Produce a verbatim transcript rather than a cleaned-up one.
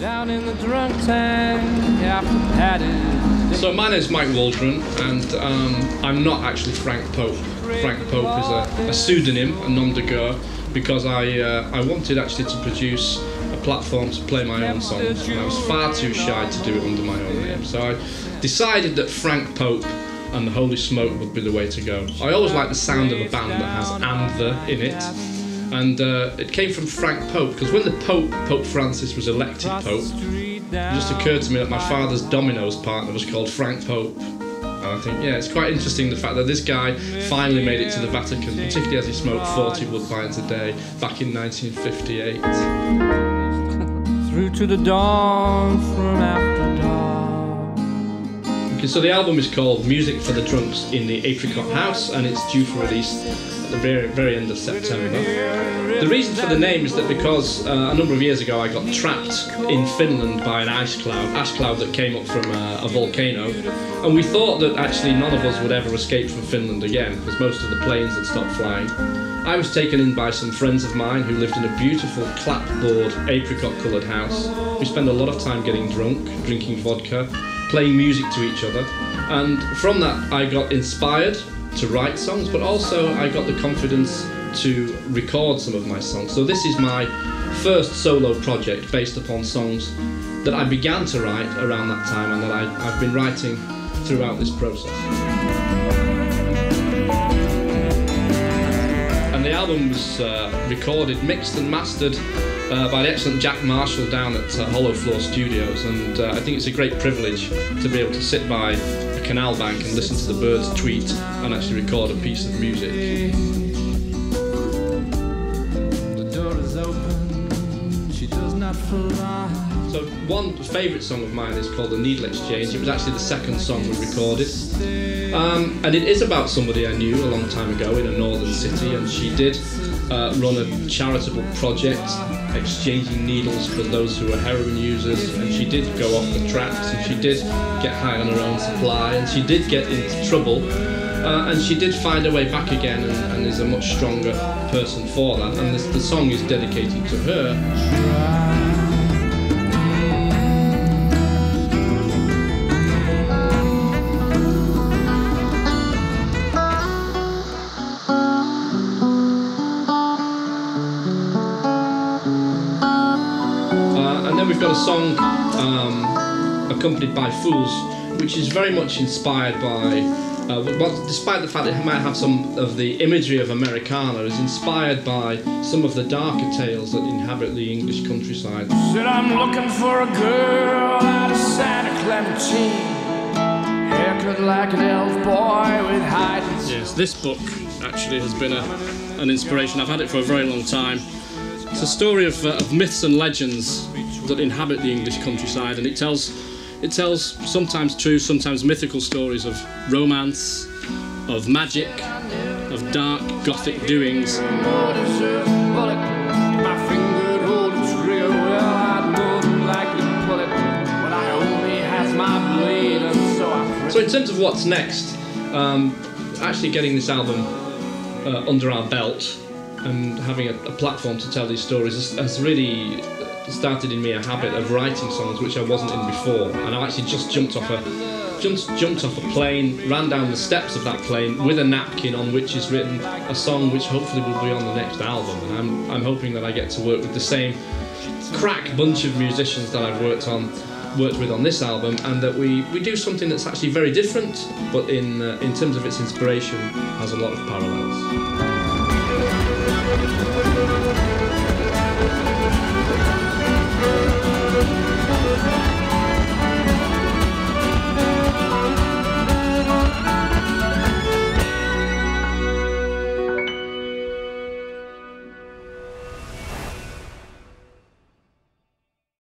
Down in the drunk tank after Patty's. So my name's Mike Waldron, and um, I'm not actually Frank Pope. Frank Pope is a, a pseudonym, a nom de guerre, because I uh, I wanted actually to produce a platform to play my own songs, and I was far too shy to do it under my own name. So I decided that Frank Pope and the Holy Smoke would be the way to go. I always like the sound of a band that has "and the" in it. And uh, it came from Frank Pope, because when the Pope, Pope Francis, was elected Pope, it just occurred to me that my father's Domino's partner was called Frank Pope. And I think, yeah, it's quite interesting the fact that this guy finally made it to the Vatican, particularly as he smoked forty woodbines a day back in nineteen fifty-eight. Through to the dawn from after dawn. Okay, so the album is called Music for the Drunks in the Apricot House, and it's due for release at the very, very end of September. The reason for the name is that because uh, a number of years ago I got trapped in Finland by an ice cloud, ash cloud that came up from a, a volcano, and we thought that actually none of us would ever escape from Finland again, because most of the planes had stopped flying. I was taken in by some friends of mine who lived in a beautiful clapboard, apricot-coloured house. We spent a lot of time getting drunk, drinking vodka, playing music to each other, and from that I got inspired to write songs, but also I got the confidence to record some of my songs. So this is my first solo project based upon songs that I began to write around that time, and that I, I've been writing throughout this process. And the album was uh, recorded, mixed and mastered Uh, by the excellent Jack Marshall down at uh, Hollow Floor Studios, and uh, I think it's a great privilege to be able to sit by a canal bank and listen to the birds tweet and actually record a piece of music. The door is open, she does not fly. So one favourite song of mine is called The Needle Exchange. It was actually the second song we recorded, um, and it is about somebody I knew a long time ago in a northern city, and she did uh, run a charitable project exchanging needles for those who were heroin users, and she did go off the tracks, and she did get high on her own supply, and she did get into trouble, uh, and she did find her way back again, and, and is a much stronger person for that, and this, the song is dedicated to her. We've got a song um, accompanied by Fools, which is very much inspired by, uh, well, despite the fact that it might have some of the imagery of Americana, is inspired by some of the darker tales that inhabit the English countryside. Said I'm looking for a girl out of Santa Clementine, haircut like an elf boy with hide and seek. Yes, this book actually has been a, an inspiration. I've had it for a very long time. It's a story of, uh, of myths and legends that inhabit the English countryside, and it tells, it tells sometimes true, sometimes mythical stories of romance, of magic, of dark gothic doings. So in terms of what's next, um, actually getting this album uh, under our belt and having a, a platform to tell these stories has, has really started in me a habit of writing songs which I wasn't in before, and I actually just jumped off a jumped, jumped off a plane, ran down the steps of that plane with a napkin on which is written a song which hopefully will be on the next album, and I'm, I'm hoping that I get to work with the same crack bunch of musicians that I've worked on worked with on this album, and that we, we do something that's actually very different, but in, uh, in terms of its inspiration has a lot of parallels.